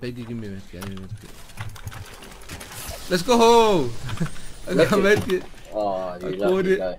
Peggy, give me medkit. I need medkit. Let's go home. I got medkit. Oh, you lucky guy.